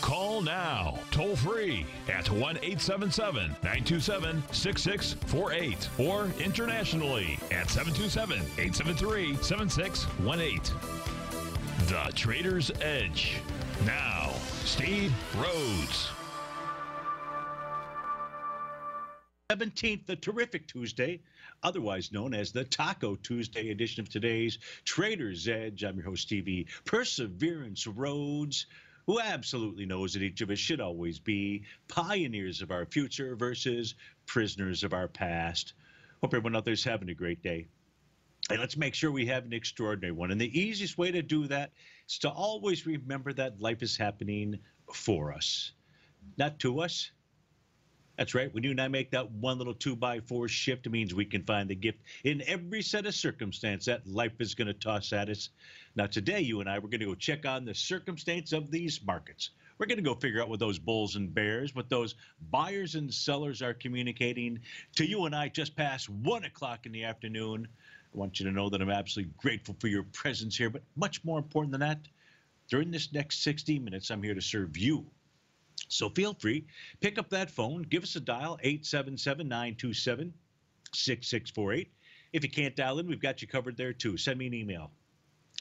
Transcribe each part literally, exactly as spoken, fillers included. Call now, toll free at one eight seven seven, nine two seven, six six four eight or internationally at seven two seven, eight seven three, seven six one eight. The Trader's Edge. Now, Steve Rhodes. seventeenth, the terrific Tuesday, otherwise known as the Taco Tuesday edition of today's Trader's Edge. I'm your host, Stevie Perseverance Rhodes, who absolutely knows that each of us should always be pioneers of our future versus prisoners of our past. Hope everyone out there is having a great day. And let's make sure we have an extraordinary one. And the easiest way to do that is to always remember that life is happening for us, not to us. That's right. When you and I make that one little two by four shift, it means we can find the gift in every set of circumstance that life is going to toss at us. Now, today, you and I, we're going to go check on the circumstance of these markets. We're going to go figure out what those bulls and bears, what those buyers and sellers are communicating to you and I just past one o'clock in the afternoon. I want you to know that I'm absolutely grateful for your presence here. But much more important than that, during this next sixty minutes, I'm here to serve you. So feel free, pick up that phone, give us a dial, eight seven seven, nine two seven, six six four eight. If you can't dial in, we've got you covered there too. Send me an email,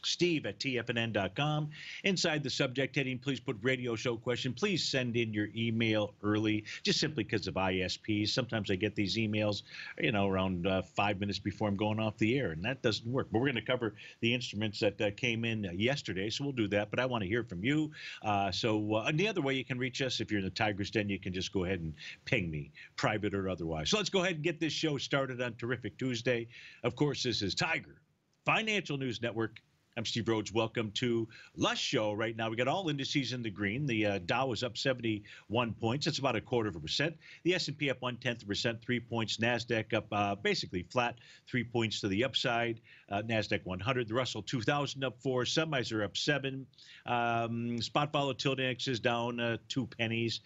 steve at T F N N dot com. Inside the subject heading, please put radio show question. Please send in your email early, just simply because of I S Ps. Sometimes I get these emails, you know, around uh, five minutes before I'm going off the air, and that doesn't work. But we're going to cover the instruments that uh, came in yesterday, so we'll do that. But I want to hear from you. Uh, so uh, and the other way you can reach us, if you're in the Tiger's Den, you can just go ahead and ping me, private or otherwise. So let's go ahead and get this show started on Terrific Tuesday. Of course, this is Tiger Financial News Network. I'm Steve Rhodes. Welcome to Lush Show right now. We got all indices in the green. The uh, Dow is up seventy-one points. That's about a quarter of a percent. The S and P up one-tenth of a percent, three points. NASDAQ up uh, basically flat, three points to the upside. Uh, NASDAQ one hundred. The Russell two thousand up four. Semis are up seven. Um, spot volatility index is down uh, two pennies.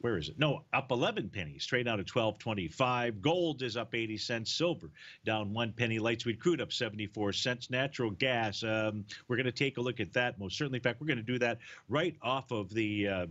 Where is it? No, up eleven pennies, straight out of twelve twenty-five. Gold is up eighty cents. Silver down one penny. Light sweet crude up seventy-four cents. Natural gas, um, we're going to take a look at that most certainly. In fact, we're going to do that right off of the uh,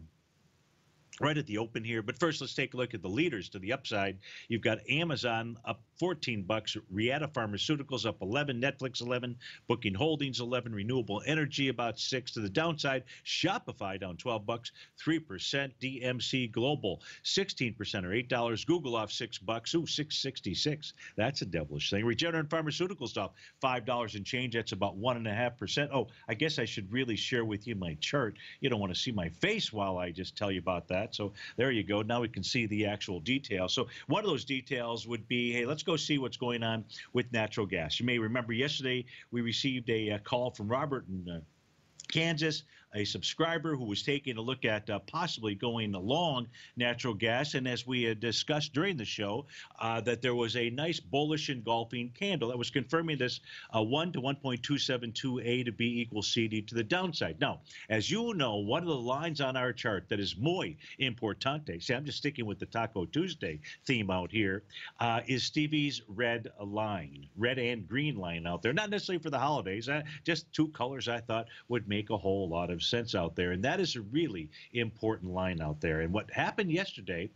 right at the open here. But first, let's take a look at the leaders to the upside. You've got Amazon up fourteen bucks, Reata Pharmaceuticals up eleven, Netflix eleven, Booking Holdings eleven, Renewable Energy about six. To the downside, Shopify down twelve bucks, three percent, D M C Global sixteen percent or eight dollars, Google off six bucks, ooh, six sixty-six. That's a devilish thing. Regeneron Pharmaceuticals off five dollars and change. That's about one point five percent. Oh, I guess I should really share with you my chart. You don't want to see my face while I just tell you about that. So there you go. Now we can see the actual details. So one of those details would be, hey, let's go see what's going on with natural gas. You may remember yesterday we received a, a call from Robert in uh, Kansas, a subscriber who was taking a look at uh, possibly going along natural gas. And as we had discussed during the show, uh, that there was a nice bullish engulfing candle that was confirming this uh, one to one point two seven two A to B equals C D to the downside. Now, as you know, one of the lines on our chart that is muy importante, see, I'm just sticking with the Taco Tuesday theme out here, uh, is Stevie's red line, red and green line out there. Not necessarily for the holidays, uh, just two colors I thought would make a whole lot of sense out there, and that is a really important line out there. And what happened yesterday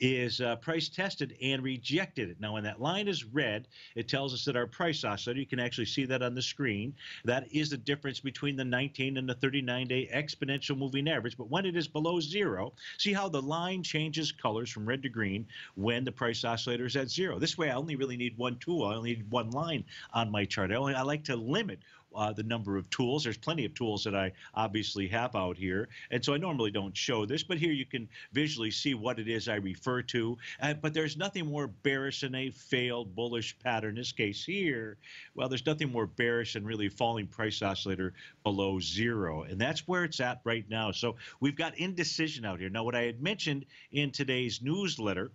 is uh, price tested and rejected it. Now, when that line is red, it tells us that our price oscillator, you can actually see that on the screen, that is the difference between the nineteen and the thirty-nine day exponential moving average. But when it is below zero, see how the line changes colors from red to green when the price oscillator is at zero. This way, I only really need one tool. I only need one line on my chart. I only I like to limit Uh, the number of tools. There's plenty of tools that I obviously have out here. And so I normally don't show this, but here you can visually see what it is I refer to. Uh, but there's nothing more bearish than a failed bullish pattern. In this case here, well, there's nothing more bearish than really falling price oscillator below zero. And that's where it's at right now. So we've got indecision out here. Now, what I had mentioned in today's newsletter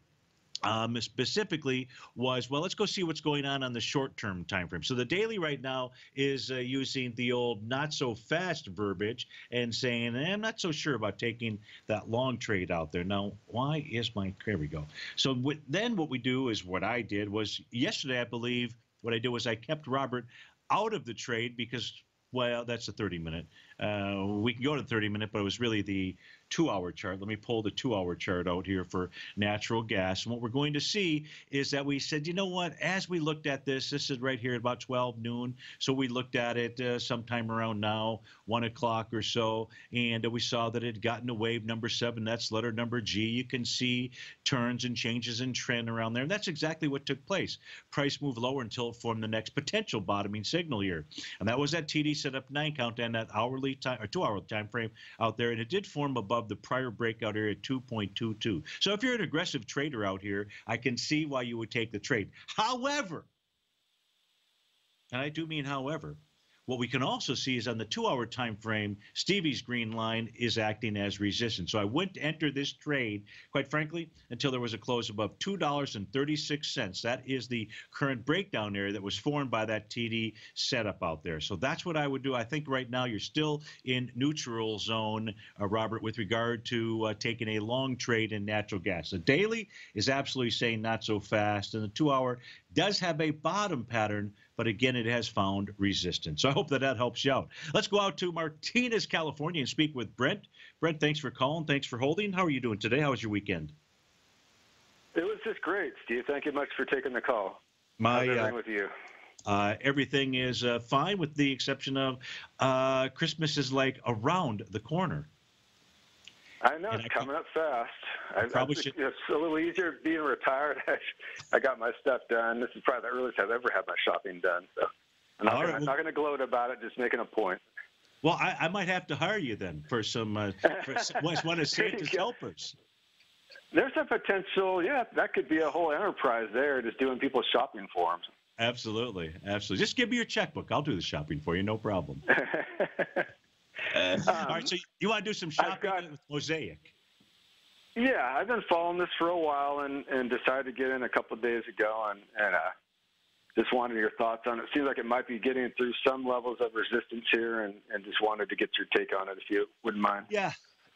Um, specifically was, well, let's go see what's going on on the short-term time frame. So the daily right now is uh, using the old not-so-fast verbiage and saying, eh, I'm not so sure about taking that long trade out there. Now, why is my – there we go. So w then what we do is what I did was yesterday, I believe, what I did was I kept Robert out of the trade because, well, that's a thirty-minute. Uh, we can go to the thirty-minute, but it was really the – two hour chart. Let me pull the two hour chart out here for natural gas. And what we're going to see is that we said, you know what, as we looked at this, this is right here at about twelve noon. So we looked at it uh, sometime around now, one o'clock or so, and we saw that it had gotten to wave number seven. That's letter number G. You can see turns and changes in trend around there. And that's exactly what took place. Price moved lower until it formed the next potential bottoming signal here. And that was that T D setup nine count and that hourly time or two hour time frame out there. And it did form above the prior breakout area two point two two. So if you're an aggressive trader out here, I can see why you would take the trade. However, and I do mean however, what we can also see is on the two hour time frame, Stevie's green line is acting as resistance. So I wouldn't enter this trade, quite frankly, until there was a close above two dollars and thirty-six cents. That is the current breakdown area that was formed by that T D setup out there. So that's what I would do. I think right now you're still in neutral zone, uh, Robert, with regard to uh, taking a long trade in natural gas. The daily is absolutely saying not so fast, and the two hour does have a bottom pattern, but again, it has found resistance. So I hope that that helps you out. Let's go out to Martinez, California, and speak with Brent. Brent, thanks for calling. Thanks for holding. How are you doing today? How was your weekend? It was just great, Steve. Thank you much for taking the call. My, How's everything uh, with you? Uh, everything is uh, fine, with the exception of uh, Christmas is like around the corner. I know, and it's I coming up fast. I, probably I should. It's a little easier being retired. I, I got my stuff done. This is probably the earliest I've ever had my shopping done. So I'm not going right. to gloat about it, just making a point. Well, I, I might have to hire you then for some uh, for one of Santa's helpers. There's a potential, yeah, that could be a whole enterprise there, just doing people's shopping for them. Absolutely, absolutely. Just give me your checkbook. I'll do the shopping for you, no problem. Uh, um, all right, so you want to do some shopping got, with Mosaic? Yeah, I've been following this for a while and, and decided to get in a couple of days ago, and, and uh, just wanted your thoughts on it. It seems like it might be getting through some levels of resistance here, and, and just wanted to get your take on it if you wouldn't mind. Yeah.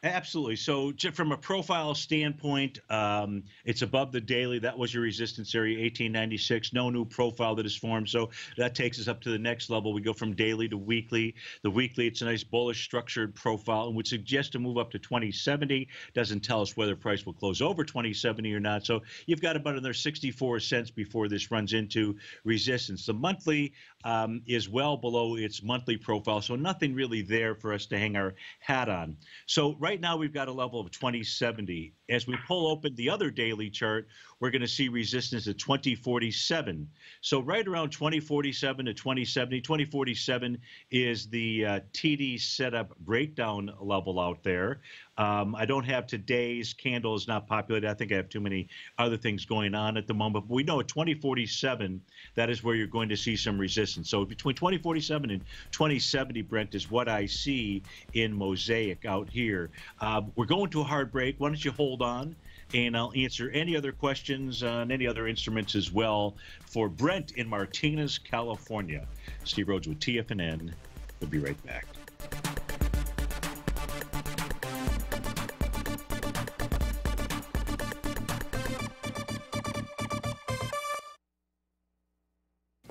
Absolutely. So from a profile standpoint, um, it's above the daily. That was your resistance area, eighteen ninety-six. No new profile that is formed. So that takes us up to the next level. We go from daily to weekly. The weekly, it's a nice bullish structured profile and would suggest a move up to twenty seventy. Doesn't tell us whether price will close over twenty seventy or not. So you've got about another sixty-four cents before this runs into resistance. The monthly um, is well below its monthly profile. So nothing really there for us to hang our hat on. So right Right now, we've got a level of twenty seventy. As we pull open the other daily chart, we're going to see resistance at twenty forty-seven. So right around twenty forty-seven to twenty seventy, twenty forty-seven is the uh, T D setup breakdown level out there. Um, I don't have today's candle is not populated. I think I have too many other things going on at the moment. But we know at twenty forty-seven, that is where you're going to see some resistance. So between twenty forty-seven and twenty seventy, Brent, is what I see in Mosaic out here. Uh, we're going to a hard break. Why don't you hold on, and I'll answer any other questions on any other instruments as well for Brent in Martinez, California. Steve Rhodes with T F N N. We'll be right back.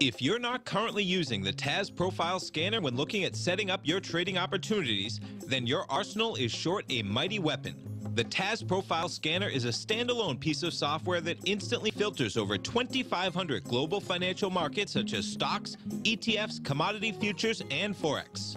If you're not currently using the T A S Profile Scanner when looking at setting up your trading opportunities, then your arsenal is short a mighty weapon. The T A S Profile Scanner is a standalone piece of software that instantly filters over twenty-five hundred global financial markets such as stocks, E T Fs, commodity futures, and Forex.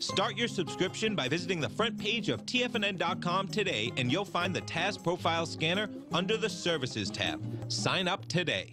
Start your subscription by visiting the front page of T F N N dot com today, and you'll find the T A S Profile Scanner under the Services tab. Sign up today.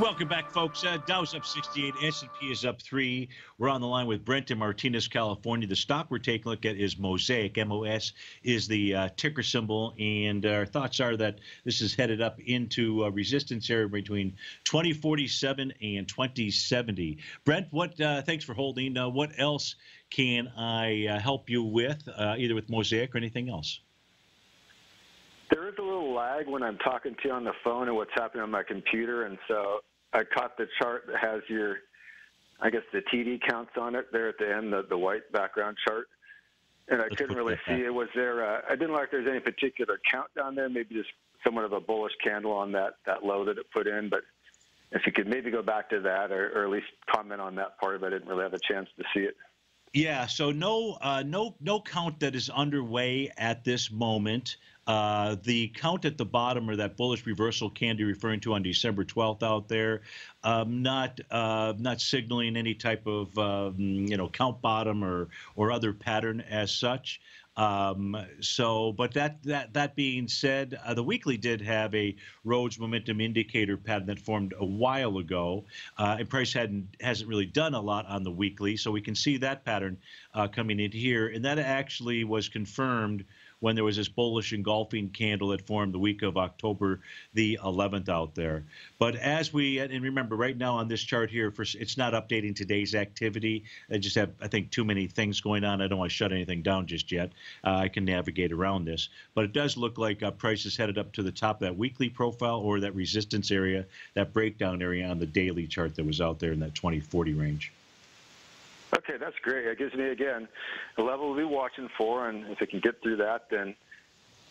Welcome back, folks. Uh, Dow's up sixty-eight, S and P is up three. We're on the line with Brent in Martinez, California. The stock we're taking a look at is Mosaic. M O S is the uh, ticker symbol, and our thoughts are that this is headed up into a resistance area between twenty forty-seven and twenty seventy. Brent, what? Uh, thanks for holding. Uh, what else can I uh, help you with, uh, either with Mosaic or anything else? There is a little lag when I'm talking to you on the phone and what's happening on my computer, and so I caught the chart that has your, I guess, the T D counts on it there at the end, the, the white background chart. And I Let's couldn't really see it. Was there, uh, I didn't like there's any particular count down there, maybe just somewhat of a bullish candle on that, that low that it put in. But if you could maybe go back to that, or, or at least comment on that part of it, I didn't really have a chance to see it. Yeah, so no, uh, no, no count that is underway at this moment. Uh, the count at the bottom, or that bullish reversal candle referring to on December twelfth out there, um, not uh, not signaling any type of um, you know count bottom or or other pattern as such. Um, so, but that that that being said, uh, the weekly did have a Rhodes momentum indicator pattern that formed a while ago, uh, and price hadn't hasn't really done a lot on the weekly, so we can see that pattern uh, coming in here, and that actually was confirmed when there was this bullish engulfing candle that formed the week of October the eleventh out there. But as we, and remember right now on this chart here, for, it's not updating today's activity. I just have, I think, too many things going on. I don't want to shut anything down just yet. Uh, I can navigate around this. But it does look like uh, price is headed up to the top of that weekly profile, or that resistance area, that breakdown area on the daily chart that was out there in that twenty forty range. Okay, that's great. It gives me, again, a level to be watching for, and if it can get through that, then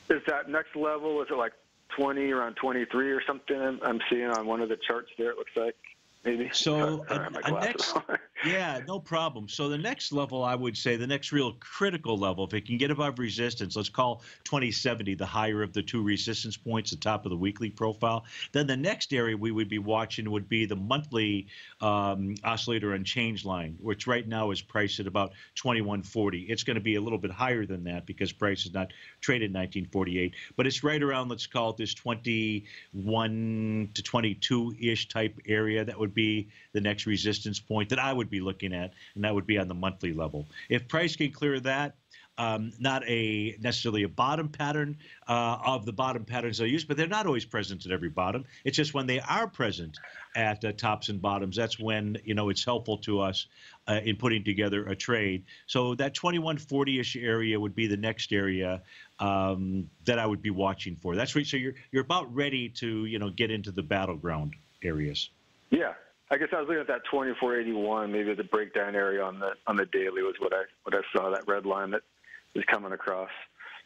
is that next level, is it like twenty, around twenty-three or something I'm seeing on one of the charts there, it looks like? maybe. So uh, a, a next, yeah, no problem. So the next level, I would say, the next real critical level, if it can get above resistance, let's call twenty seventy the higher of the two resistance points, the top of the weekly profile. Then the next area we would be watching would be the monthly um, oscillator and change line, which right now is priced at about twenty-one forty. It's going to be a little bit higher than that because price is not traded in nineteen forty-eight, but it's right around, let's call it this twenty-one to twenty-two-ish type area. That would be the next resistance point that I would be looking at, and that would be on the monthly level. If price can clear that, um, not a necessarily a bottom pattern uh, of the bottom patterns I use, but they're not always present at every bottom. It's just when they are present at uh, tops and bottoms, that's when, you know, it's helpful to us uh, in putting together a trade. So that twenty-one forty-ish area would be the next area um, that I would be watching for. That's right. So you're you're about ready to, you know, get into the battleground areas. Yeah, I guess I was looking at that twenty-four eighty-one, maybe the breakdown area on the on the daily was what I what I saw, that red line that is coming across.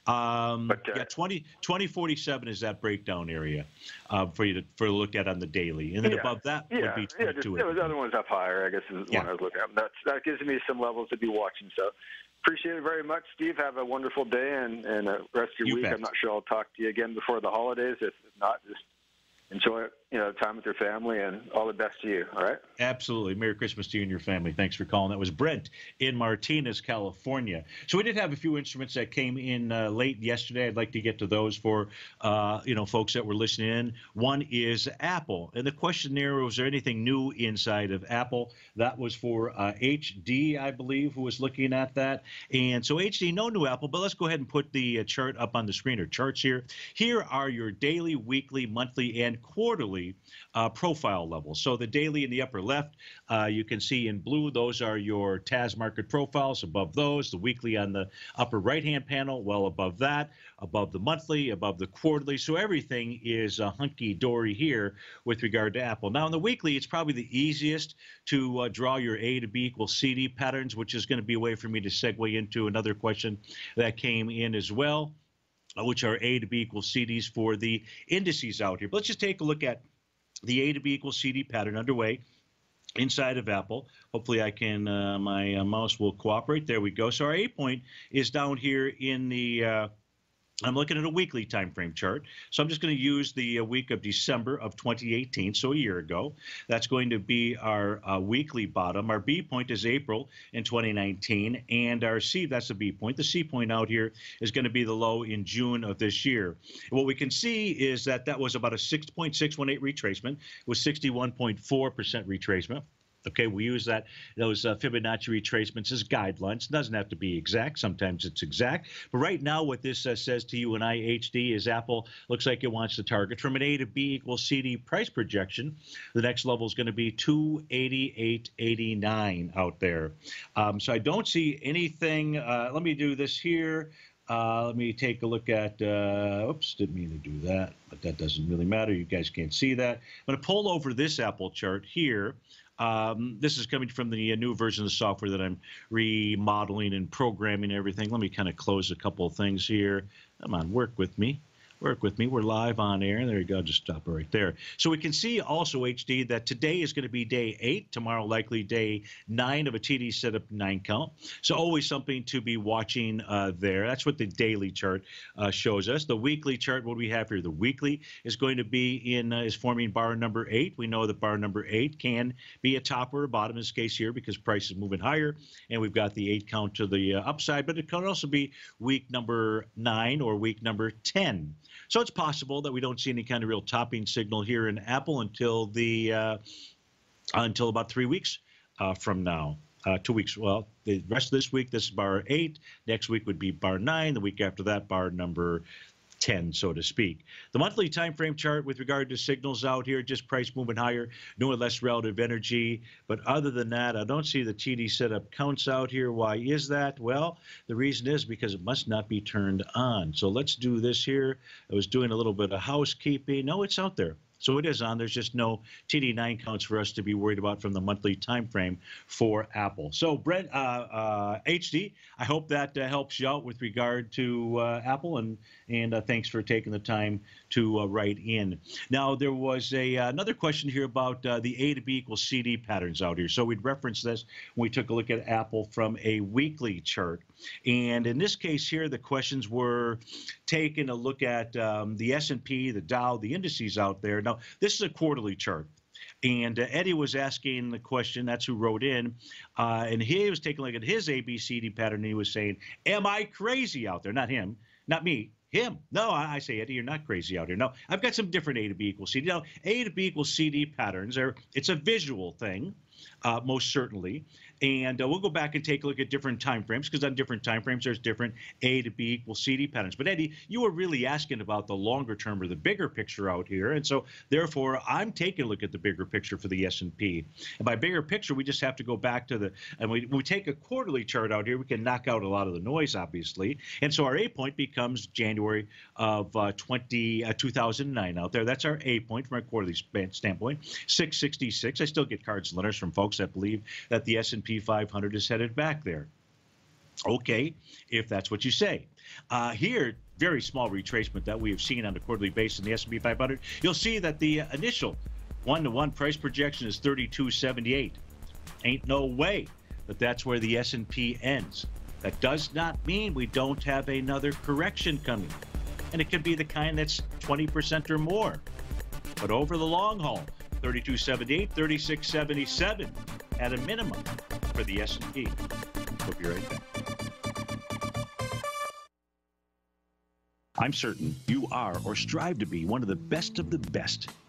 Um, but, uh, yeah, twenty forty-seven is that breakdown area uh, for you to for a look at on the daily, and then yeah, above that yeah, would be twenty-two. Yeah, just, you know, the other one's up higher, I guess, is yeah. One I was looking at. That's, that gives me some levels to be watching. So appreciate it very much, Steve. Have a wonderful day and and a rest of your you week. Bet. I'm not sure I'll talk to you again before the holidays. If not, just enjoy, you know, time with your family, and all the best to you, all right? Absolutely. Merry Christmas to you and your family. Thanks for calling. That was Brent in Martinez, California. So we did have a few instruments that came in uh, late yesterday. I'd like to get to those for, uh, you know, folks that were listening in. One is Apple. And the question there, was there anything new inside of Apple? That was for uh, H D, I believe, who was looking at that. And so H D, no new Apple, but let's go ahead and put the uh, chart up on the screen, or charts here. Here are your daily, weekly, monthly, and quarterly uh, profile levels. So the daily in the upper left, uh, you can see in blue, those are your T A S market profiles above those. The weekly on the upper right-hand panel, well above that, above the monthly, above the quarterly. So everything is uh, hunky-dory here with regard to Apple. Now, in the weekly, it's probably the easiest to uh, draw your A to B equals C D patterns, which is going to be a way for me to segue into another question that came in as well, which are A to B equals C Ds for the indices out here. But let's just take a look at the A to B equals C D pattern underway inside of Apple. Hopefully I can, uh, my uh, mouse will cooperate. There we go. So our A point is down here in the, uh, I'm looking at a weekly time frame chart. So I'm just going to use the uh, week of December of twenty eighteen, so a year ago. That's going to be our uh, weekly bottom. Our B point is April in twenty nineteen, and our C, that's the B point. The C point out here is going to be the low in June of this year. And what we can see is that that was about a six point six one eight retracement with sixty-one point four percent retracement. Okay, we use that those uh, Fibonacci retracements as guidelines. It doesn't have to be exact. Sometimes it's exact. But right now what this uh, says to you and I, H D, is Apple looks like it wants to target from an A to B equals C D price projection. The next level is going to be two eighty-eight eighty-nine out there. Um, so I don't see anything. Uh, let me do this here. Uh, let me take a look at, uh, oops, didn't mean to do that, but that doesn't really matter. You guys can't see that. I'm going to pull over this Apple chart here. Um, this is coming from the uh, new version of the software that I'm remodeling and programming and everything. Let me kind of close a couple of things here. Come on, work with me. Work with me. We're live on air. There you go. Just stop right there. So we can see also, H D, that today is going to be day eight. Tomorrow, likely day nine of a T D setup nine count. So always something to be watching uh, there. That's what the daily chart uh, shows us. The weekly chart, what do we have here? The weekly is going to be in, uh, is forming bar number eight. We know that bar number eight can be a top or a bottom in this case here because price is moving higher. And we've got the eight count to the uh, upside, but it could also be week number nine or week number ten. So it's possible that we don't see any kind of real topping signal here in Apple until the uh, until about three weeks uh, from now. Uh, two weeks. Well, the rest of this week, this is bar eight. Next week would be bar nine. The week after that, bar number ten, so to speak. The monthly time frame chart with regard to signals out here, just price moving higher, no or less relative energy. But other than that, I don't see the T D setup counts out here. Why is that? Well, the reason is because it must not be turned on. So let's do this here. I was doing a little bit of housekeeping. No, it's out there. So it is on. There's just no T D nine counts for us to be worried about from the monthly time frame for Apple. So, Brent, uh, uh, H D, I hope that uh, helps you out with regard to uh, Apple, and and uh, thanks for taking the time to uh, write in. Now, there was a uh, another question here about uh, the A to B equals C D patterns out here. So we'd reference this when we took a look at Apple from a weekly chart. And in this case here, the questions were taking a look at um, the S and P, the Dow, the indices out there. Now, this is a quarterly chart. And uh, Eddie was asking the question, that's who wrote in, uh, and he was taking a look at his A B C D pattern, and he was saying, am I crazy out there? Not him, not me, him. No, I, I say, Eddie, you're not crazy out here. No, I've got some different A to B equals C D. Now, A to B equals C D patterns, are, it's a visual thing. Uh, most certainly. And uh, we'll go back and take a look at different time frames, because on different time frames, there's different A to B equals C D patterns. But Eddie, you were really asking about the longer term or the bigger picture out here. And so therefore, I'm taking a look at the bigger picture for the S and P. And by bigger picture, we just have to go back to the, and we, we take a quarterly chart out here. We can knock out a lot of the noise, obviously. And so our A point becomes January of uh, two thousand nine out there. That's our A point from a quarterly standpoint, six sixty-six. I still get cards and letters from folks that believe that the S and P five hundred is headed back there. Okay, if that's what you say. Uh, here, very small retracement that we have seen on a quarterly basis in the S and P five hundred. You'll see that the initial one-to-one price projection is thirty-two seventy-eight. Ain't no way that that's where the S and P ends. That does not mean we don't have another correction coming. And it could be the kind that's twenty percent or more. But over the long haul, thirty-two seventy-eight, thirty-six seventy-seven at a minimum for the S and P. We'll be right back. I'm certain you are or strive to be one of the best of the best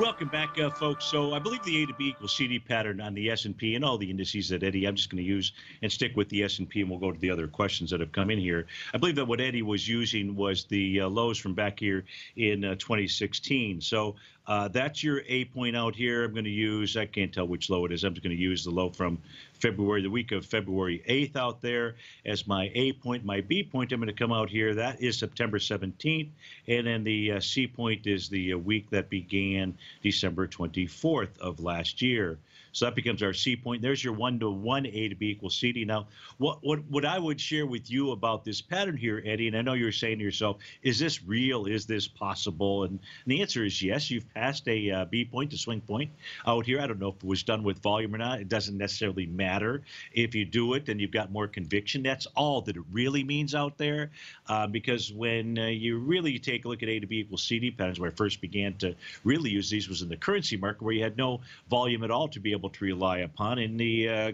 Welcome back, uh, folks. So I believe the A to B equals C D pattern on the S and P and all the indices that Eddie, I'm just going to use and stick with the S and P, and we'll go to the other questions that have come in here. I believe that what Eddie was using was the uh, lows from back here in uh, twenty sixteen. So uh, that's your A point out here. I'm going to use, I can't tell which low it is. I'm just going to use the low from February, the week of February eighth out there as my A point. My B point, I'm going to come out here. That is September seventeenth. And then the uh, C point is the uh, week that began December twenty-fourth of last year. So that becomes our C point. There's your one-to-one A to B equals C D. Now, what, what, what I would share with you about this pattern here, Eddie, and I know you're saying to yourself, is this real? Is this possible? And, and the answer is yes. You've passed a uh, B point, to swing point out here. I don't know if it was done with volume or not. It doesn't necessarily matter. If you do it, then you've got more conviction. That's all that it really means out there, uh, because when uh, you really take a look at A to B equals C D patterns, where I first began to really use these was in the currency market, where you had no volume at all to be able to rely upon. In the uh,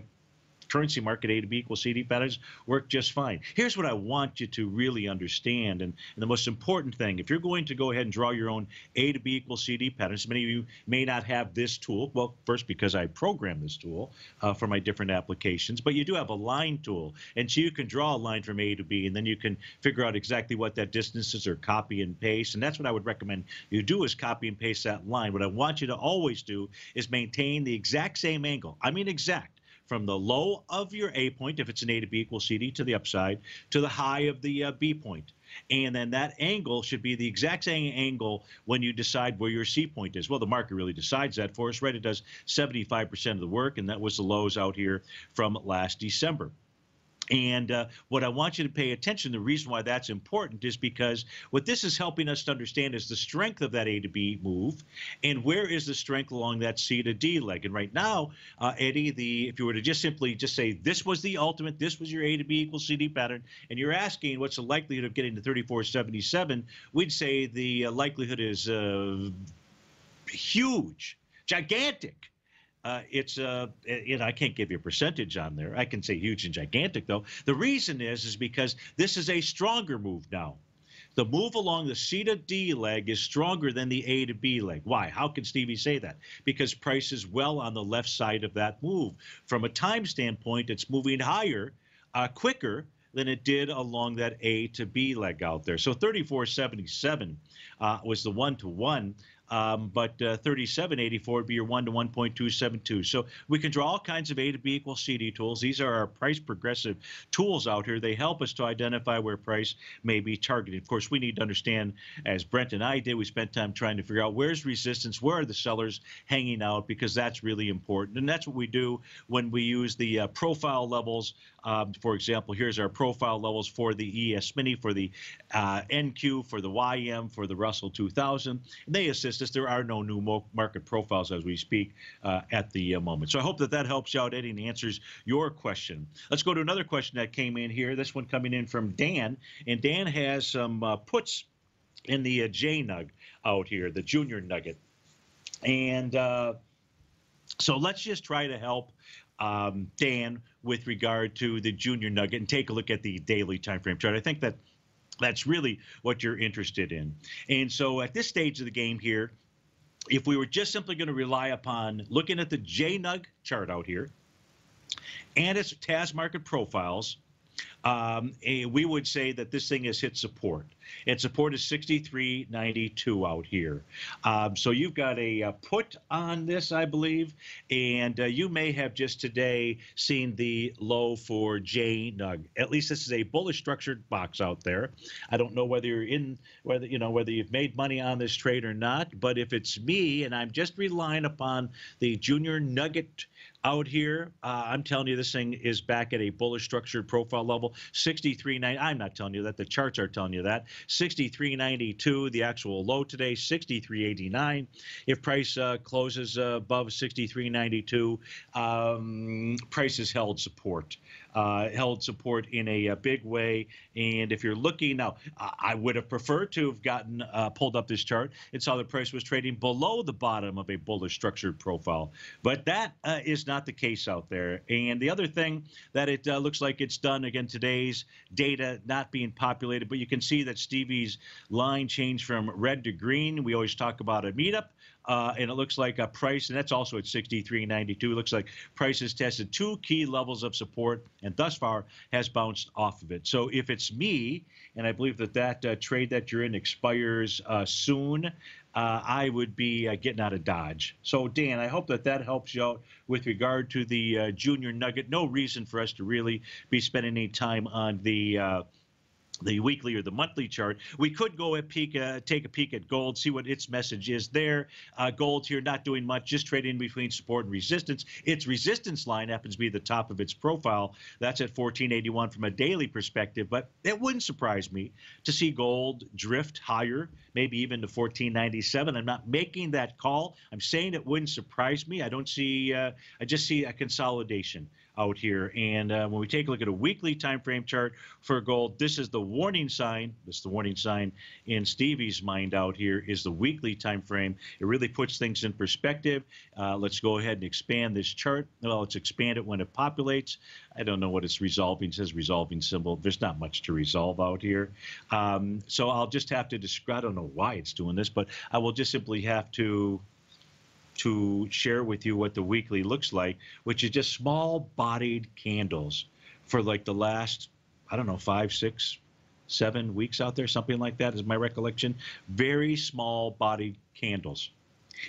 currency market, A to B equals C D patterns work just fine. Here's what I want you to really understand, and, and the most important thing, if you're going to go ahead and draw your own A to B equals C D patterns, many of you may not have this tool. Well, first, because I program this tool uh, for my different applications, but you do have a line tool, and so you can draw a line from A to B, and then you can figure out exactly what that distance is, or copy and paste, and that's what I would recommend you do, is copy and paste that line. What I want you to always do is maintain the exact same angle. I mean exact. From the low of your A point, if it's an A to B equals C D, to the upside, to the high of the uh, B point. And then that angle should be the exact same angle when you decide where your C point is. Well, the market really decides that for us, right? It does seventy-five percent of the work, and that was the lows out here from last December. And uh, what I want you to pay attention, the reason why that's important is because what this is helping us to understand is the strength of that A to B move, and where is the strength along that C to D leg. And right now, uh, Eddie, the if you were to just simply just say this was the ultimate, this was your A to B equals C D pattern, and you're asking what's the likelihood of getting to thirty-four seventy-seven, we'd say the uh, likelihood is uh, huge, gigantic. Uh, it's uh, it, I can't give you a percentage on there. I can say huge and gigantic, though. The reason is, is because this is a stronger move now. The move along the C to D leg is stronger than the A to B leg. Why? How can Stevie say that? Because price is well on the left side of that move. From a time standpoint, it's moving higher, uh, quicker than it did along that A to B leg out there. So thirty-four seventy-seven uh, was the one-to-one. Um, but uh, thirty-seven eighty-four would be your one to one point two seven two. So we can draw all kinds of A to B equals C D tools. These are our price progressive tools out here. They help us to identify where price may be targeted. Of course, we need to understand, as Brent and I did, we spent time trying to figure out where's resistance, where are the sellers hanging out, because that's really important. And that's what we do when we use the uh, profile levels. Um, for example, here's our profile levels for the E S Mini, for the uh, N Q, for the Y M, for the Russell two thousand. And they assist. There are no new market profiles as we speak uh, at the uh, moment. So I hope that that helps you out, Eddie, and answers your question. Let's go to another question that came in here. This one coming in from Dan. And Dan has some uh, puts in the uh, J N U G out here, the junior nugget. And uh, so let's just try to help um, Dan with regard to the junior nugget and take a look at the daily time frame chart. I think that that's really what you're interested in. And so at this stage of the game here, if we were just simply going to rely upon looking at the J N U G chart out here and its T A S market profiles, um, we would say that this thing has hit support. And support is sixty-three ninety-two out here. Um, so you've got a, a put on this, I believe, and uh, you may have just today seen the low for J N U G. At least this is a bullish structured box out there. I don't know whether you're in, whether you know whether you've made money on this trade or not. But if it's me and I'm just relying upon the junior nugget out here, uh, I'm telling you this thing is back at a bullish structured profile level, sixty-three ninety. I'm not telling you that. The charts are telling you that. sixty-three ninety-two, the actual low today, sixty-three eighty-nine. If price uh, closes uh, above sixty-three ninety-two, um, price has held support. uh, held support in a, a big way. And if you're looking now, I would have preferred to have gotten uh, pulled up this chart and saw the price was trading below the bottom of a bullish structured profile. But that uh, is not the case out there. And the other thing that it uh, looks like it's done, again, today's data not being populated, but you can see that Stevie's line changed from red to green. We always talk about a meetup. Uh, and it looks like a price, and that's also at sixty-three ninety-two. It looks like price has tested two key levels of support and thus far has bounced off of it. So if it's me, and I believe that that uh, trade that you're in expires uh, soon, uh, I would be uh, getting out of Dodge. So, Dan, I hope that that helps you out with regard to the uh, junior nugget. No reason for us to really be spending any time on the uh, the weekly or the monthly chart. We could go a peek, uh, take a peek at gold, see what its message is there. Uh, gold here not doing much, just trading between support and resistance. Its resistance line happens to be the top of its profile. That's at fourteen eighty-one from a daily perspective, but it wouldn't surprise me to see gold drift higher, maybe even to fourteen ninety-seven. I'm not making that call. I'm saying it wouldn't surprise me. I don't see, uh, I just see a consolidation out here. And uh, when we take a look at a weekly time frame chart for gold, this is the warning sign. This is the warning sign in Stevie's mind out here is the weekly time frame. It really puts things in perspective. Uh, let's go ahead and expand this chart. Well, let's expand it when it populates. I don't know what it's resolving. It says resolving symbol. There's not much to resolve out here. Um, so I'll just have to describe, I don't know why it's doing this, but I will just simply have to to share with you what the weekly looks like, which is just small bodied candles for like the last, I don't know, five, six, seven weeks out there, something like that is my recollection. Very small bodied candles.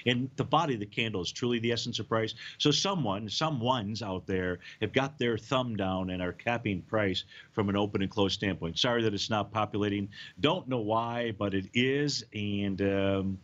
And the body of the candle is truly the essence of price. So someone, someones out there have got their thumb down and are capping price from an open and close standpoint. Sorry that it's not populating. Don't know why, but it is. And, um,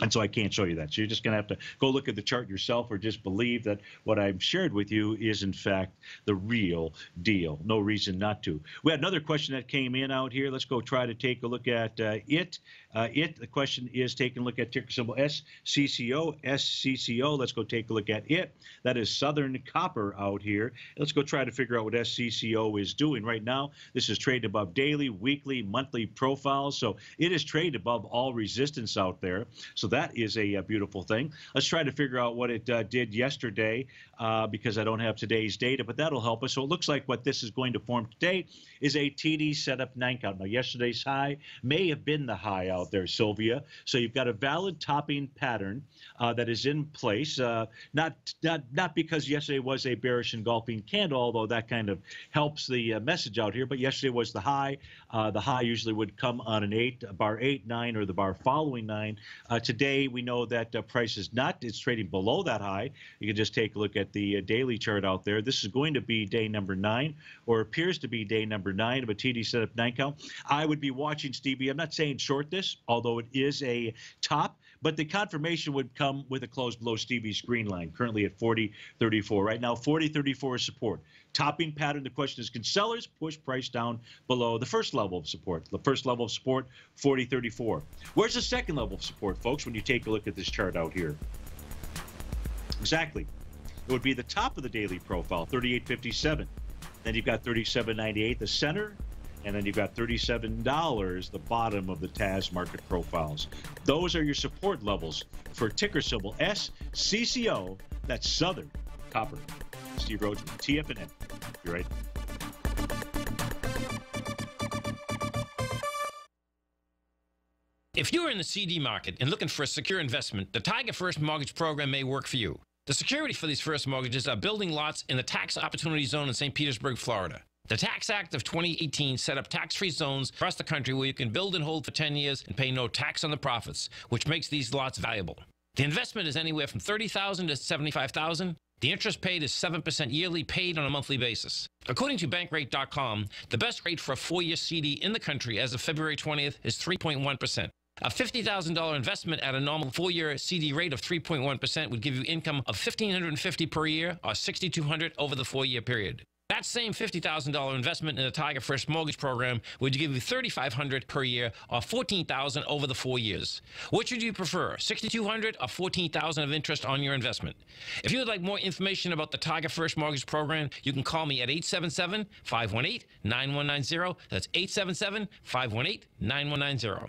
And so I can't show you that. So you're just going to have to go look at the chart yourself or just believe that what I've shared with you is, in fact, the real deal. No reason not to. We had another question that came in out here. Let's go try to take a look at uh, it. Uh, it, the question is taking a look at ticker symbol S C C O, S C C O. Let's go take a look at it. That is Southern Copper out here. Let's go try to figure out what S C C O is doing right now. This is traded above daily, weekly, monthly profiles. So it is traded above all resistance out there. So that is a, a beautiful thing. Let's try to figure out what it uh, did yesterday uh, because I don't have today's data, but that'll help us. So it looks like what this is going to form today is a T D setup nine count. Now, yesterday's high may have been the high out there, Sylvia. So you've got a valid topping pattern uh, that is in place, uh, not, not, not because yesterday was a bearish engulfing candle, although that kind of helps the uh, message out here, but yesterday was the high. Uh, the high usually would come on an eight, bar eight, nine, or the bar following nine. Uh, today, Today, we know that uh, price is not, it's trading below that high. You can just take a look at the uh, daily chart out there. This is going to be day number nine, or appears to be day number nine of a T D setup nine count. I would be watching, Stevie. I'm not saying short this, although it is a top, but the confirmation would come with a close below Stevie's green line, currently at forty thirty-four. Right now, forty thirty-four is support. Topping pattern, the question is, can sellers push price down below the first level of support? The first level of support, forty thirty-four. Where's the second level of support, folks, when you take a look at this chart out here? Exactly. It would be the top of the daily profile, thirty-eight fifty-seven. Then you've got thirty-seven ninety-eight, the center. And then you've got thirty-seven dollars, the bottom of the T A S market profiles. Those are your support levels for ticker symbol S C C O, that's Southern Copper. Steve Rhodes, T F N N. You're right. If you're in the C D market and looking for a secure investment, the Tiger First Mortgage Program may work for you. The security for these first mortgages are building lots in the tax opportunity zone in Saint Petersburg, Florida. The Tax Act of twenty eighteen set up tax-free zones across the country where you can build and hold for ten years and pay no tax on the profits, which makes these lots valuable. The investment is anywhere from thirty thousand dollars to seventy-five thousand dollars. The interest paid is seven percent yearly, paid on a monthly basis. According to Bankrate dot com, the best rate for a four-year C D in the country as of February twentieth is three point one percent. A fifty thousand dollar investment at a normal four-year C D rate of three point one percent would give you income of fifteen hundred fifty dollars per year or six thousand two hundred dollars over the four-year period. That same fifty thousand dollar investment in the Tiger First Mortgage Program would give you thirty-five hundred dollars per year or fourteen thousand dollars over the four years. Which would you prefer, sixty-two hundred dollars or fourteen thousand dollars of interest on your investment? If you would like more information about the Tiger First Mortgage Program, you can call me at eight seven seven, five one eight, nine one nine zero. That's eight seven seven, five one eight, nine one nine zero.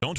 Don't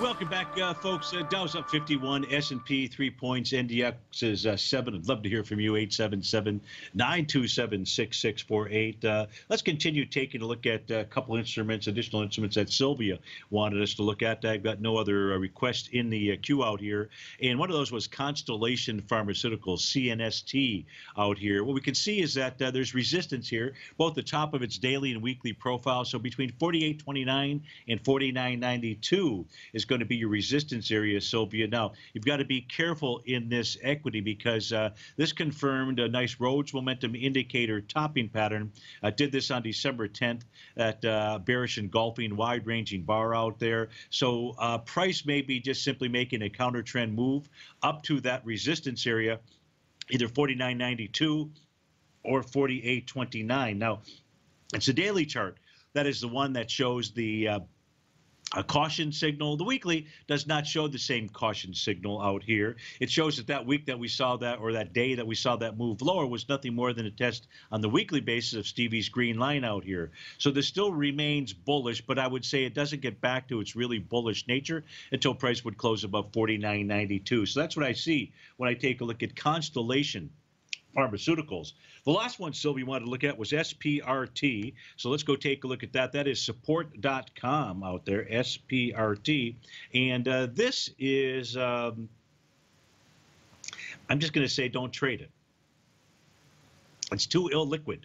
Welcome back, uh, folks. Uh, Dow's up fifty-one, S and P three points, N D X is uh, seven. I'd love to hear from you, eight seven seven, nine two seven, six six four eight. Uh, let's continue taking a look at a couple instruments, additional instruments that Sylvia wanted us to look at. I've got no other uh, requests in the uh, queue out here. And one of those was Constellation Pharmaceuticals, C N S T, out here. What we can see is that uh, there's resistance here, both the top of its daily and weekly profile. So between forty-eight twenty-nine and forty-nine ninety-two is going to be your resistance area, Sylvia. Now, you've got to be careful in this equity because uh, this confirmed a nice Rhodes momentum indicator topping pattern. I uh, did this on December tenth at uh, bearish engulfing wide-ranging bar out there. So uh, price may be just simply making a counter trend move up to that resistance area, either forty-nine ninety-two or forty-eight twenty-nine. Now, it's a daily chart. That is the one that shows the uh, a caution signal. The weekly does not show the same caution signal out here. It shows that that week that we saw that, or that day that we saw that move lower, was nothing more than a test on the weekly basis of Stevie's green line out here. So this still remains bullish, but I would say it doesn't get back to its really bullish nature until price would close above forty-nine ninety-two. So that's what I see when I take a look at Constellation Pharmaceuticals. The last one, Sylvia, wanted to look at was S P R T. So let's go take a look at that. That is support dot com out there, S P R T. And uh, this is, um, I'm just going to say don't trade it. It's too illiquid.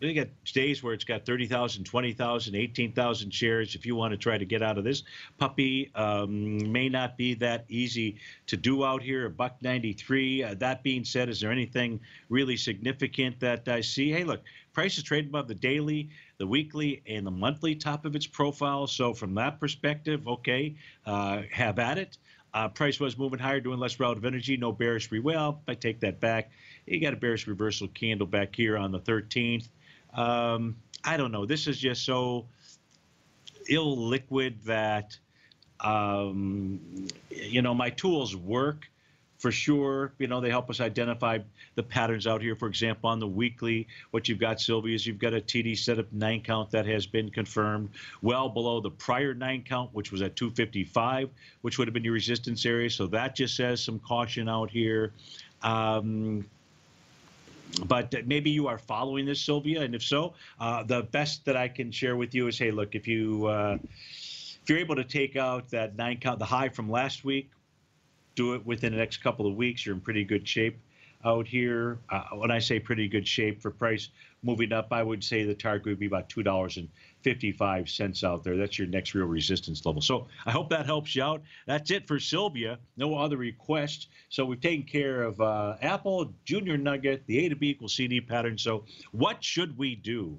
You got days where it's got thirty thousand, twenty thousand, eighteen thousand shares. If you want to try to get out of this puppy, um, may not be that easy to do out here. A buck ninety-three. Uh, that being said, is there anything really significant that I see? Hey, look, price is trading above the daily, the weekly, and the monthly top of its profile. So from that perspective, okay, uh, have at it. Uh, price was moving higher, doing less relative energy, no bearish re. Well, I take that back. You got a bearish reversal candle back here on the thirteenth. Um, I don't know. This is just so illiquid that Um, you know, my tools work for sure. You know, they help us identify the patterns out here. For example, on the weekly, what you've got, Sylvia, is you've got a T D setup nine count that has been confirmed well below the prior nine count, which was at two fifty-five, which would have been your resistance area. So that just says some caution out here. Um, But maybe you are following this, Sylvia, and if so, uh, the best that I can share with you is, hey, look, if you uh, if you're able to take out that nine count, the high from last week, do it within the next couple of weeks. You're in pretty good shape out here. Uh, when I say pretty good shape for price moving up, I would say the target would be about two dollars and fifty-five cents out there. That's your next real resistance level. So I hope that helps you out. That's it for Sylvia. No other requests. So we've taken care of uh, Apple, Junior Nugget, the A to B equals C D pattern. So what should we do?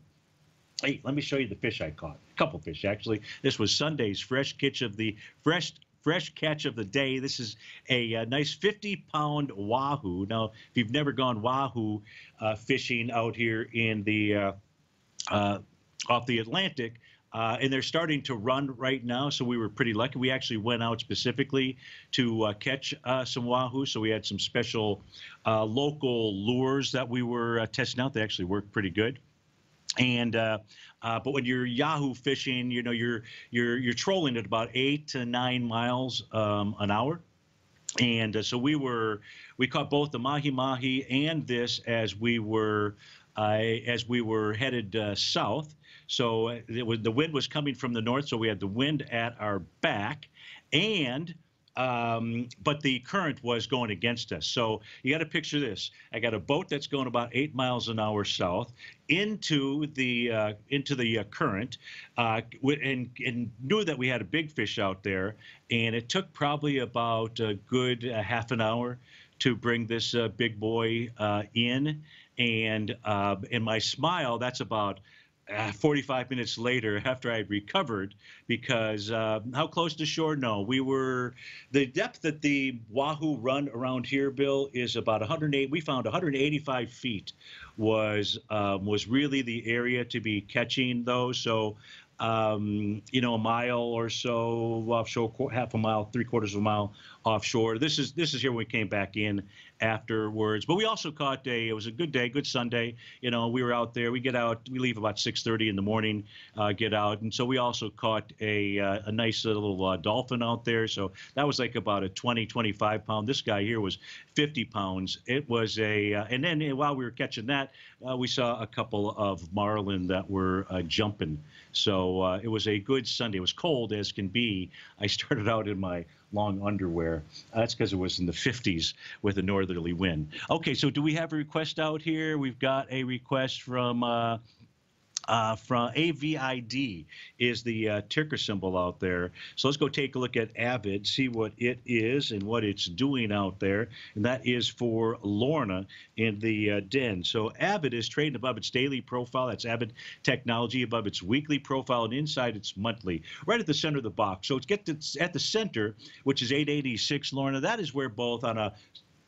Hey, let me show you the fish I caught. A couple fish actually. This was Sunday's fresh catch of the fresh. Fresh catch of the day. This is a, a nice fifty pound wahoo. Now, if you've never gone wahoo uh, fishing out here in the uh, uh, off the Atlantic, uh, and they're starting to run right now, so we were pretty lucky. We actually went out specifically to uh, catch uh, some wahoo, so we had some special uh, local lures that we were uh, testing out. They actually worked pretty good. And uh, uh, but when you're Yahoo fishing, you know you're you're you're trolling at about eight to nine miles um, an hour, and uh, so we were we caught both the mahi mahi and this as we were uh, as we were headed uh, south. So it was, the wind was coming from the north, so we had the wind at our back, and. Um, but the current was going against us. So you got to picture this. I got a boat that's going about eight miles an hour south into the uh, into the uh, current uh, and, and knew that we had a big fish out there. And it took probably about a good uh, half an hour to bring this uh, big boy uh, in. And uh, in my smile, that's about Uh, forty-five minutes later, after I had recovered, because uh, how close to shore? No, we were the depth at the wahoo run around here, Bill, is about one hundred eight. We found one hundred eighty-five feet was um, was really the area to be catching those. So, um, you know, a mile or so offshore, half a mile, three quarters of a mile offshore. This is this is here when we came back in afterwards. But we also caught a, it was a good day, good Sunday. You know, we were out there. We get out, we leave about six thirty in the morning, uh, get out. And so we also caught a uh, a nice little uh, dolphin out there. So that was like about a twenty, twenty-five pound. This guy here was fifty pounds. It was a, uh, and then uh, while we were catching that, uh, we saw a couple of marlin that were uh, jumping. So uh, it was a good Sunday. It was cold as can be. I started out in my long underwear. Uh, that's because it was in the fifties with a northerly wind. Okay, so do we have a request out here? We've got a request from uh, uh, from A V I D is the uh, ticker symbol out there. So let's go take a look at AVID, see what it is and what it's doing out there. And that is for Lorna in the uh, den. So AVID is trading above its daily profile. That's AVID Technology, above its weekly profile, and inside its monthly, right at the center of the box. So it's get to, at the center, which is eight eighty-six, Lorna. That is where both on a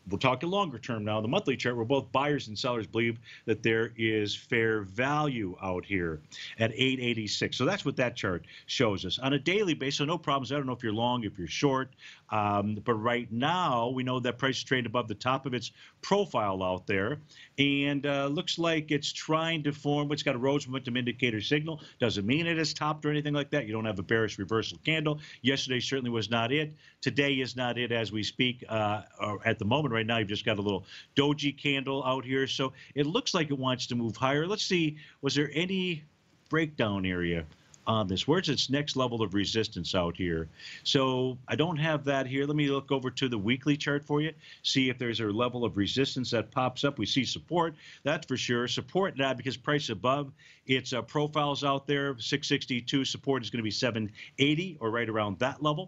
we'll talk a longer term now, the monthly chart, where both buyers and sellers believe that there is fair value out here at eight eighty-six. So that's what that chart shows us. On a daily basis, so no problems. I don't know if you're long, if you're short. Um, but right now, we know that price is trading above the top of its profile out there. And uh, looks like it's trying to form what's got a Rhodes momentum indicator signal. Doesn't mean it is topped or anything like that. You don't have a bearish reversal candle. Yesterday certainly was not it. Today is not it as we speak uh, or at the moment. Right now, you've just got a little doji candle out here. So it looks like it wants to move higher. Let's see, was there any breakdown area on this? Where's its next level of resistance out here? So I don't have that here. Let me look over to the weekly chart for you, see if there's a level of resistance that pops up. We see support, that's for sure. Support now because price above its uh, profiles out there, six sixty-two. Support is going to be seven eighty or right around that level.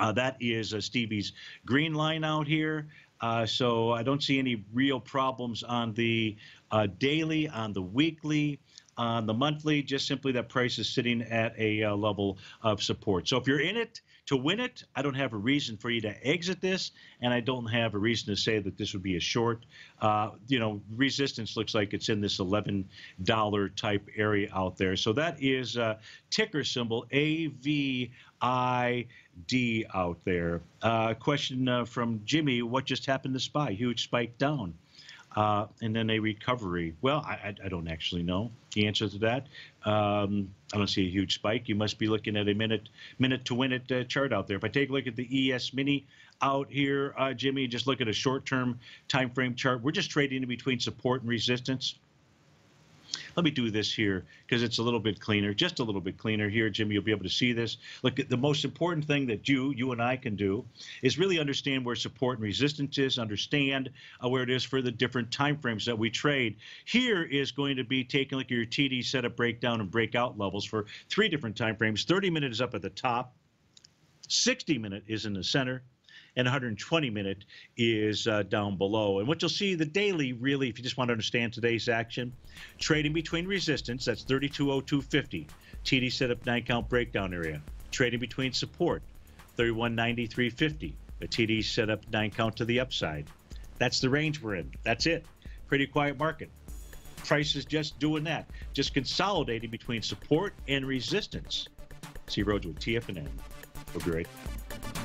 Uh, that is uh, Stevie's green line out here. Uh, so I don't see any real problems on the uh, daily, on the weekly, on the monthly, just simply that price is sitting at a uh, level of support. So if you're in it to win it, I don't have a reason for you to exit this, and I don't have a reason to say that this would be a short. Uh, you know, resistance looks like it's in this eleven dollar type area out there. So that is uh, ticker symbol A V I D. D out there. Uh, question uh, from Jimmy, what just happened to S P Y? Huge spike down uh, and then a recovery. Well, I, I don't actually know the answer to that. Um, I don't see a huge spike. You must be looking at a minute minute to win it uh, chart out there. If I take a look at the E S mini out here, uh, Jimmy, just look at a short-term time frame chart. We're just trading in between support and resistance. Let me do this here because it's a little bit cleaner, just a little bit cleaner here, Jimmy. You'll be able to see this. Look, the most important thing that you, you and I can do is really understand where support and resistance is, understand uh, where it is for the different time frames that we trade. Here is going to be taking a look at your T D setup breakdown and breakout levels for three different time frames. thirty minute is up at the top, sixty minute is in the center, and one hundred twenty minute is uh, down below. And what you'll see, the daily, really, if you just want to understand today's action, trading between resistance, that's thirty-two oh two fifty, T D setup nine count breakdown area. Trading between support, thirty-one ninety-three fifty, the T D setup nine count to the upside. That's the range we're in. That's it. Pretty quiet market. Price is just doing that, just consolidating between support and resistance. Steve Rhodes with T F N N. We'll be right back.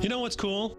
You know what's cool?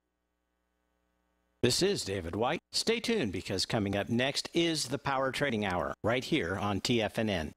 This is David White. Stay tuned because coming up next is the Power Trading Hour right here on T F N N.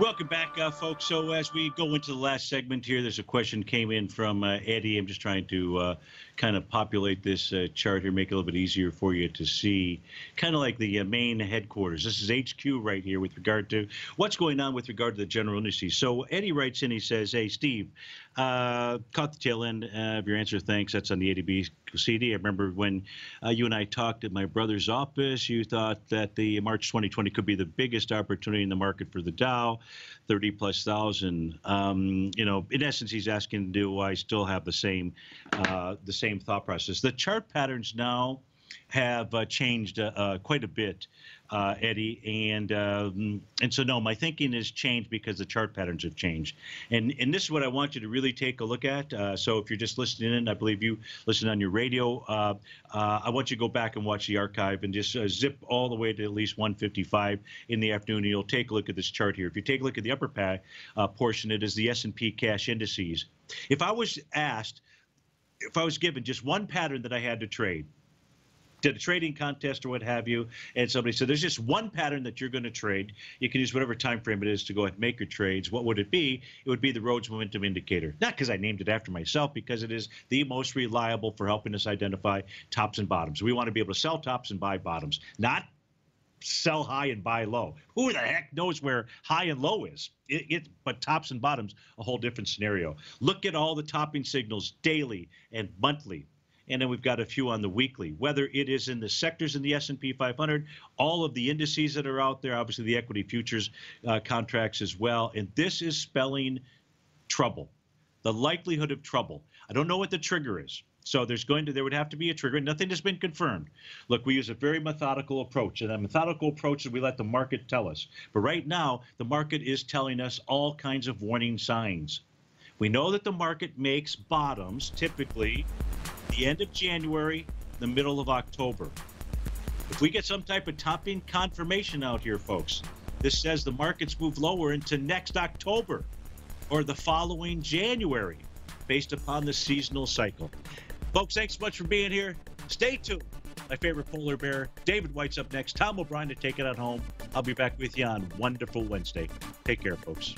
Welcome back, uh, folks. So as we go into the last segment here, there's a question came in from uh, Eddie. I'm just trying to uh, kind of populate this uh, chart here, make it a little bit easier for you to see, kind of like the uh, main headquarters. This is H Q right here with regard to what's going on with regard to the general indices. So Eddie writes in, he says, hey, Steve, uh, caught the tail end uh, of your answer. Thanks. That's on the A D B C D. I remember when uh, you and I talked at my brother's office, you thought that the March twenty twenty could be the biggest opportunity in the market for the Dow, thirty plus thousand. Um, you know, in essence, he's asking, do I still have the same uh, the same thought process? The chart patterns now have uh, changed uh, uh, quite a bit, uh, Eddie, and um, and so no, my thinking has changed because the chart patterns have changed, and and this is what I want you to really take a look at. Uh, so if you're just listening in, I believe you listen on your radio. Uh, uh, I want you to go back and watch the archive and just uh, zip all the way to at least one fifty-five in the afternoon, and you'll take a look at this chart here. If you take a look at the upper pa uh, portion, it is the S and P cash indices. If I was asked, if I was given just one pattern that I had to trade, did a trading contest or what have you, and somebody said, there's just one pattern that you're going to trade. You can use whatever time frame it is to go ahead and make your trades. What would it be? It would be the Rhodes momentum indicator. Not because I named it after myself, because it is the most reliable for helping us identify tops and bottoms. We want to be able to sell tops and buy bottoms, not sell high and buy low. Who the heck knows where high and low is? It, it, but tops and bottoms, a whole different scenario. Look at all the topping signals daily and monthly. And then we've got a few on the weekly, whether it is in the sectors in the S and P five hundred, all of the indices that are out there, obviously the equity futures uh, contracts as well. And this is spelling trouble, the likelihood of trouble. I don't know what the trigger is. So there's going to, there would have to be a trigger. Nothing has been confirmed. Look, we use a very methodical approach, and a methodical approach is we let the market tell us. But right now, the market is telling us all kinds of warning signs. We know that the market makes bottoms typically the end of January, the middle of October. If we get some type of topping confirmation out here, folks, this says the markets move lower into next October or the following January based upon the seasonal cycle. Folks, thanks so much for being here. Stay tuned. My favorite polar bear, David White's up next. Tom O'Brien to take it on home. I'll be back with you on Wonderful Wednesday. Take care, folks.